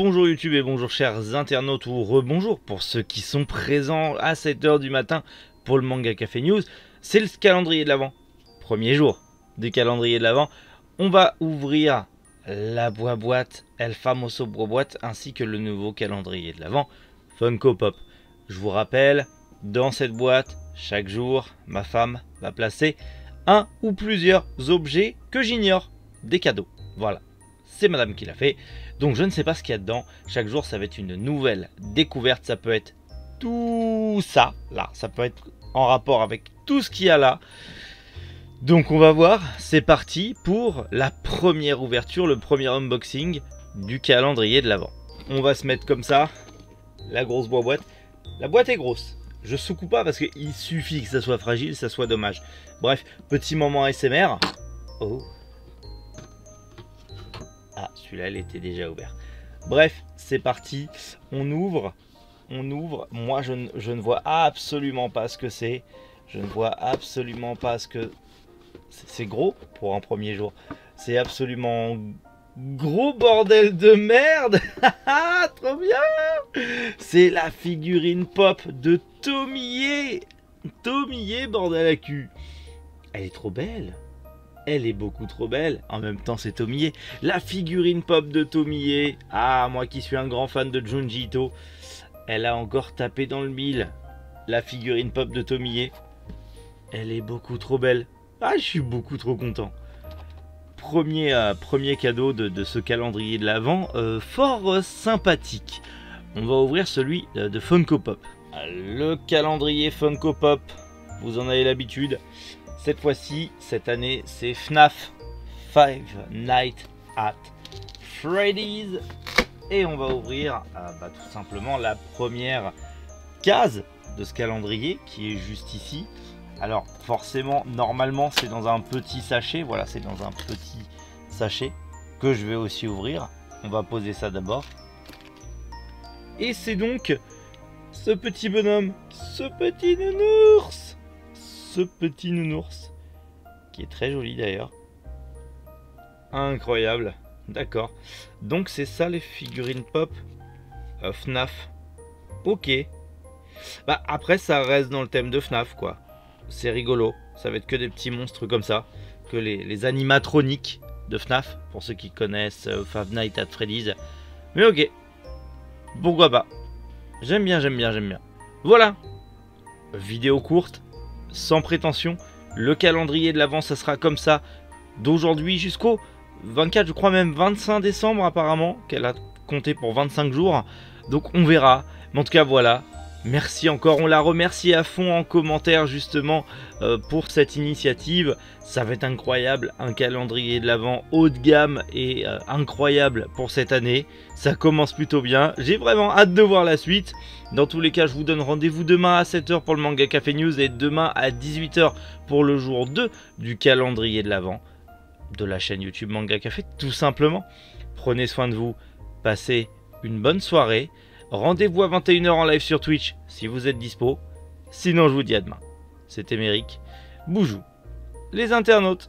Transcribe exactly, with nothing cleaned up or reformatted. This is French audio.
Bonjour YouTube et bonjour chers internautes, ou rebonjour pour ceux qui sont présents à sept heures du matin pour le Manga Café News. C'est le calendrier de l'Avent, premier jour du calendrier de l'Avent. On va ouvrir la boîte, El Famoso boîte, ainsi que le nouveau calendrier de l'Avent, Funko Pop. Je vous rappelle, dans cette boîte, chaque jour, ma femme va placer un ou plusieurs objets que j'ignore, des cadeaux. Voilà, c'est madame qui l'a fait. Donc je ne sais pas ce qu'il y a dedans, chaque jour ça va être une nouvelle découverte, ça peut être tout ça, là, ça peut être en rapport avec tout ce qu'il y a là. Donc on va voir, c'est parti pour la première ouverture, le premier unboxing du calendrier de l'Avent. On va se mettre comme ça, la grosse boîte, la boîte est grosse, je secoue pas parce qu'il suffit que ça soit fragile, ça soit dommage. Bref, petit moment A S M R, oh. Ah, celui-là, elle était déjà ouverte. Bref, c'est parti. On ouvre. On ouvre. Moi, je ne, je ne vois absolument pas ce que c'est. Je ne vois absolument pas ce que... C'est gros pour un premier jour. C'est absolument... Gros bordel de merde. Trop bien. C'est la figurine pop de Tomie. Tomie, bordel à cul. Elle est trop belle. Elle est beaucoup trop belle, en même temps c'est Tomie, la figurine pop de Tomie. Ah, moi qui suis un grand fan de Junji Ito, elle a encore tapé dans le mille, la figurine pop de Tomie. Elle est beaucoup trop belle. Ah, je suis beaucoup trop content. Premier, euh, premier cadeau de, de ce calendrier de l'Avent, euh, fort euh, sympathique. On va ouvrir celui de, de Funko Pop. Le calendrier Funko Pop, vous en avez l'habitude. Cette fois-ci, cette année, c'est F N A F, Five Nights at Freddy's. Et on va ouvrir euh, bah, tout simplement la première case de ce calendrier qui est juste ici. Alors forcément, normalement, c'est dans un petit sachet. Voilà, c'est dans un petit sachet que je vais aussi ouvrir. On va poser ça d'abord. Et c'est donc ce petit bonhomme, ce petit nounours. Ce petit nounours qui est très joli d'ailleurs, incroyable. D'accord, donc c'est ça les figurines pop euh, F N A F. Ok, bah après ça reste dans le thème de F N A F quoi, c'est rigolo, ça va être que des petits monstres comme ça, que les, les animatroniques de F N A F pour ceux qui connaissent euh, Five Nights at Freddy's. Mais ok, pourquoi pas, j'aime bien, j'aime bien, j'aime bien. Voilà, vidéo courte, sans prétention, le calendrier de l'Avent ça sera comme ça d'aujourd'hui jusqu'au vingt-quatre, je crois même vingt-cinq décembre apparemment, qu'elle a compté pour vingt-cinq jours, donc on verra, mais en tout cas voilà, merci encore, on la remercie à fond en commentaire justement euh, pour cette initiative, ça va être incroyable, un calendrier de l'Avent haut de gamme et euh, incroyable pour cette année, ça commence plutôt bien, j'ai vraiment hâte de voir la suite. Dans tous les cas, je vous donne rendez-vous demain à sept heures pour le Manga Café News et demain à dix-huit heures pour le jour deux du calendrier de l'Avent de la chaîne YouTube Manga Café, tout simplement. Prenez soin de vous, passez une bonne soirée, rendez-vous à vingt et une heures en live sur Twitch si vous êtes dispo, sinon je vous dis à demain. C'était Méric, boujou les internautes.